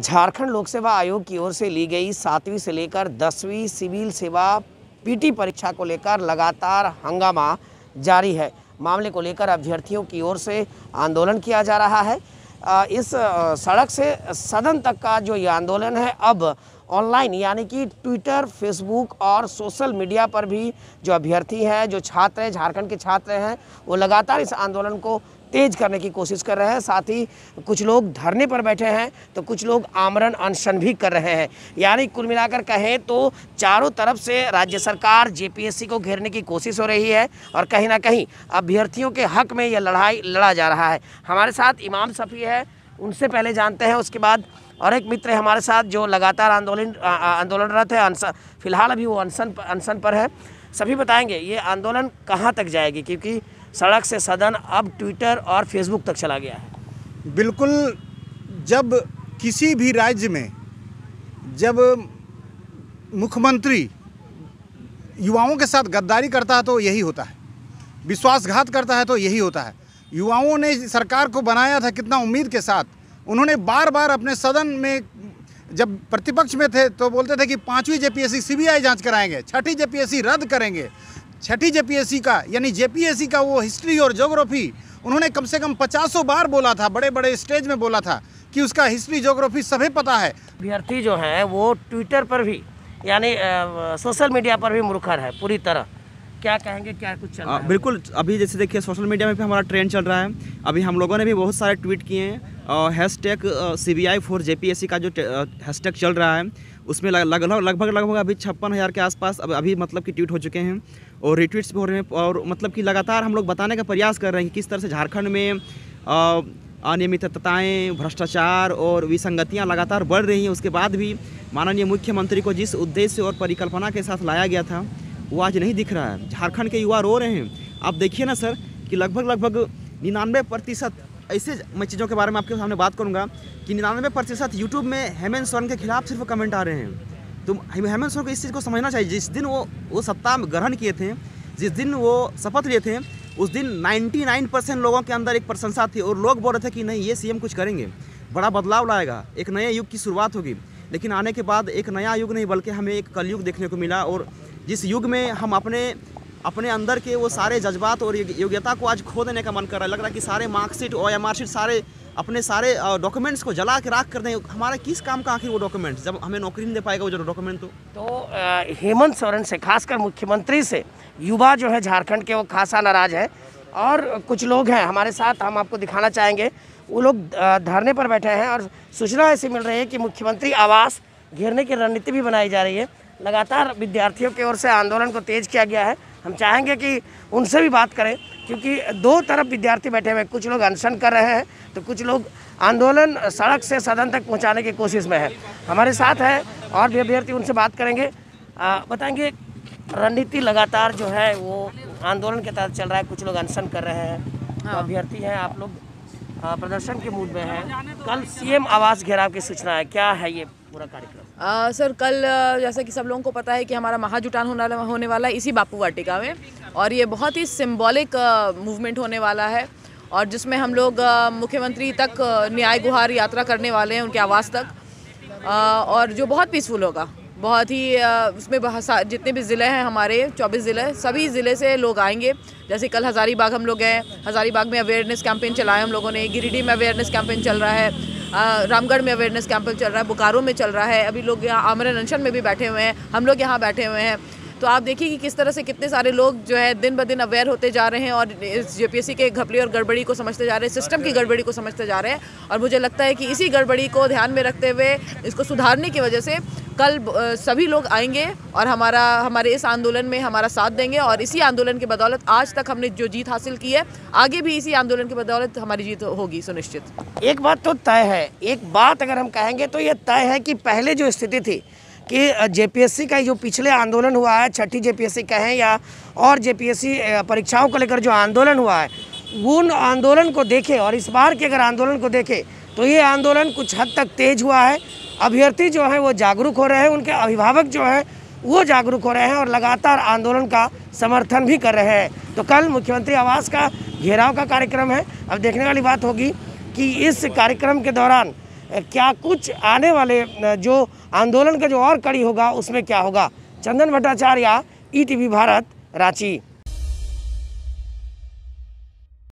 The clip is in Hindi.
झारखंड लोक सेवा आयोग की ओर से ली गई 7वीं से लेकर 10वीं सिविल सेवा पीटी परीक्षा को लेकर लगातार हंगामा जारी है। मामले को लेकर अभ्यर्थियों की ओर से आंदोलन किया जा रहा है। इस सड़क से सदन तक का जो ये आंदोलन है अब ऑनलाइन यानी कि ट्विटर, फेसबुक और सोशल मीडिया पर भी जो अभ्यर्थी हैं, जो छात्र हैं, झारखंड के छात्र हैं, वो लगातार इस आंदोलन को तेज करने की कोशिश कर रहे हैं। साथ ही कुछ लोग धरने पर बैठे हैं तो कुछ लोग आमरण अनशन भी कर रहे हैं। यानी कुल मिलाकर कहें तो चारों तरफ से राज्य सरकार जेपीएससी को घेरने की कोशिश हो रही है और कहीं ना कहीं अभ्यर्थियों के हक में यह लड़ाई लड़ा जा रहा है। हमारे साथ इमाम सफ़ी है, उनसे पहले जानते हैं, उसके बाद और एक मित्र है हमारे साथ जो लगातार आंदोलनरत है, फिलहाल अभी वो अनशन पर है। सभी बताएंगे ये आंदोलन कहाँ तक जाएगी, क्योंकि सड़क से सदन अब ट्विटर और फेसबुक तक चला गया है। बिल्कुल, जब किसी भी राज्य में जब मुख्यमंत्री युवाओं के साथ गद्दारी करता है तो यही होता है, विश्वासघात करता है तो यही होता है। युवाओं ने सरकार को बनाया था कितना उम्मीद के साथ, उन्होंने बार बार अपने सदन में जब प्रतिपक्ष में थे तो बोलते थे कि 5वीं जेपीएससी सीबीआई जांच कराएंगे, 6ठी जेपीएससी रद्द करेंगे। 6ठी जेपीएससी का यानी जेपीएससी का वो हिस्ट्री और ज्योग्राफी उन्होंने कम से कम 500 बार बोला था, बड़े बड़े स्टेज में बोला था कि उसका हिस्ट्री ज्योग्राफी सभी पता है। अभ्यर्थी जो हैं वो ट्विटर पर भी यानी सोशल मीडिया पर भी मुखर है पूरी तरह। क्या कहेंगे, क्या कुछ चल रहा है? बिल्कुल, अभी जैसे देखिए सोशल मीडिया में भी हमारा ट्रेंड चल रहा है। अभी हम लोगों ने भी बहुत सारे ट्वीट किए हैं और हैशटैग CBI for JPSC का जो हैशटैग चल रहा है उसमें लगभग अभी 56,000 के आसपास अभी मतलब कि ट्वीट हो चुके हैं और रिट्वीट्स भी हो रहे हैं। और मतलब कि लगातार हम लोग बताने का प्रयास कर रहे हैं कि किस तरह से झारखंड में अनियमितताएं, भ्रष्टाचार और विसंगतियां लगातार बढ़ रही हैं। उसके बाद भी माननीय मुख्यमंत्री को जिस उद्देश्य और परिकल्पना के साथ लाया गया था वो आज नहीं दिख रहा है। झारखंड के युवा रो रहे हैं। आप देखिए ना सर कि लगभग 99% ऐसे मैं चीज़ों के बारे में आपके सामने बात करूंगा कि 99% यूट्यूब में हेमंत सोरेन के खिलाफ सिर्फ कमेंट आ रहे हैं। तो हेमंत सोरेन को इस चीज़ को समझना चाहिए, जिस दिन वो सत्ता ग्रहण किए थे, जिस दिन वो शपथ लिए थे, उस दिन 99% लोगों के अंदर एक प्रशंसा थी और लोग बोल रहे थे कि नहीं ये CM कुछ करेंगे, बड़ा बदलाव लाएगा, एक नए युग की शुरुआत होगी। लेकिन आने के बाद एक नया युग नहीं बल्कि हमें एक कलयुग देखने को मिला और जिस युग में हम अपने अंदर के वो सारे जज्बात और योग्यता को आज खो देने का मन कर रहा है। लग रहा है कि सारे मार्कशीट और MR शीट सारे अपने सारे डॉक्यूमेंट्स को जला के राख कर दें। हमारे किस काम का आखिर वो डॉक्यूमेंट्स, जब हमें नौकरी नहीं दे पाएगा वो जो डॉक्यूमेंट। तो हेमंत सोरेन से, खासकर मुख्यमंत्री से युवा जो है झारखंड के वो खासा नाराज है और कुछ लोग हैं हमारे साथ, हम आपको दिखाना चाहेंगे। वो लोग धरने पर बैठे हैं और सूचना ऐसी मिल रही है कि मुख्यमंत्री आवास घेरने की रणनीति भी बनाई जा रही है। लगातार विद्यार्थियों की ओर से आंदोलन को तेज किया गया है। हम चाहेंगे कि उनसे भी बात करें क्योंकि दो तरफ विद्यार्थी बैठे हुए हैं, कुछ लोग अनशन कर रहे हैं तो कुछ लोग आंदोलन सड़क से सदन तक पहुंचाने की कोशिश में है। हमारे साथ हैं और भी अभ्यर्थी, उनसे बात करेंगे, बताएंगे रणनीति लगातार जो है वो आंदोलन के तहत चल रहा है। कुछ लोग अनशन कर रहे हैं, अभ्यर्थी हैं, आप लोग प्रदर्शन के मूड में हैं। कल CM आवास घेराव की सूचना है, क्या है ये पूरा कार्यक्रम? सर कल जैसा कि सब लोगों को पता है कि हमारा महाजुटान होने वाला है इसी बापू वाटिका में और ये बहुत ही सिंबॉलिक मूवमेंट होने वाला है और जिसमें हम लोग मुख्यमंत्री तक न्याय गुहार यात्रा करने वाले हैं, उनके आवास तक, और जो बहुत पीसफुल होगा, बहुत ही उसमें जितने भी ज़िले हैं हमारे 24 ज़िले, सभी ज़िले से लोग आएंगे। जैसे कल हज़ारीबाग हम लोग गए, हज़ारीबाग में अवेयरनेस कैंपेन चलाया हम लोगों ने, गिरिडीह में अवेयरनेस कैंपेन चल रहा है, रामगढ़ में अवेयरनेस कैंपेन चल रहा है, बोकारो में चल रहा है, अभी लोग यहाँ आमरण अनशन में भी बैठे हुए हैं, हम लोग यहाँ बैठे हुए हैं। तो आप देखिए कि किस तरह से कितने सारे लोग जो है दिन ब दिन अवेयर होते जा रहे हैं और इस JPSC के घपले और गड़बड़ी को समझते जा रहे हैं, सिस्टम की गड़बड़ी को समझते जा रहे हैं। और मुझे लगता है कि इसी गड़बड़ी को ध्यान में रखते हुए इसको सुधारने की वजह से कल सभी लोग आएंगे और हमारे इस आंदोलन में हमारा साथ देंगे और इसी आंदोलन की बदौलत आज तक हमने जो जीत हासिल की है, आगे भी इसी आंदोलन की बदौलत हमारी जीत होगी सुनिश्चित। एक बात तो तय है, एक बात अगर हम कहेंगे तो ये तय है कि पहले जो स्थिति थी कि JPSC का जो पिछले आंदोलन हुआ है, 6ठी JPSC कहें या और JPSC परीक्षाओं को लेकर जो आंदोलन हुआ है, उन आंदोलन को देखें और इस बार के अगर आंदोलन को देखें तो ये आंदोलन कुछ हद तक तेज हुआ है। अभ्यर्थी जो हैं वो जागरूक हो रहे हैं, उनके अभिभावक जो हैं वो जागरूक हो रहे हैं और लगातार आंदोलन का समर्थन भी कर रहे हैं। तो कल मुख्यमंत्री आवास का घेराव का कार्यक्रम है। अब देखने वाली बात होगी कि इस कार्यक्रम के दौरान क्या कुछ आने वाले जो आंदोलन का जो और कड़ी होगा उसमें क्या होगा। चंदन भट्टाचार्य, ईटीवी भारत, रांची।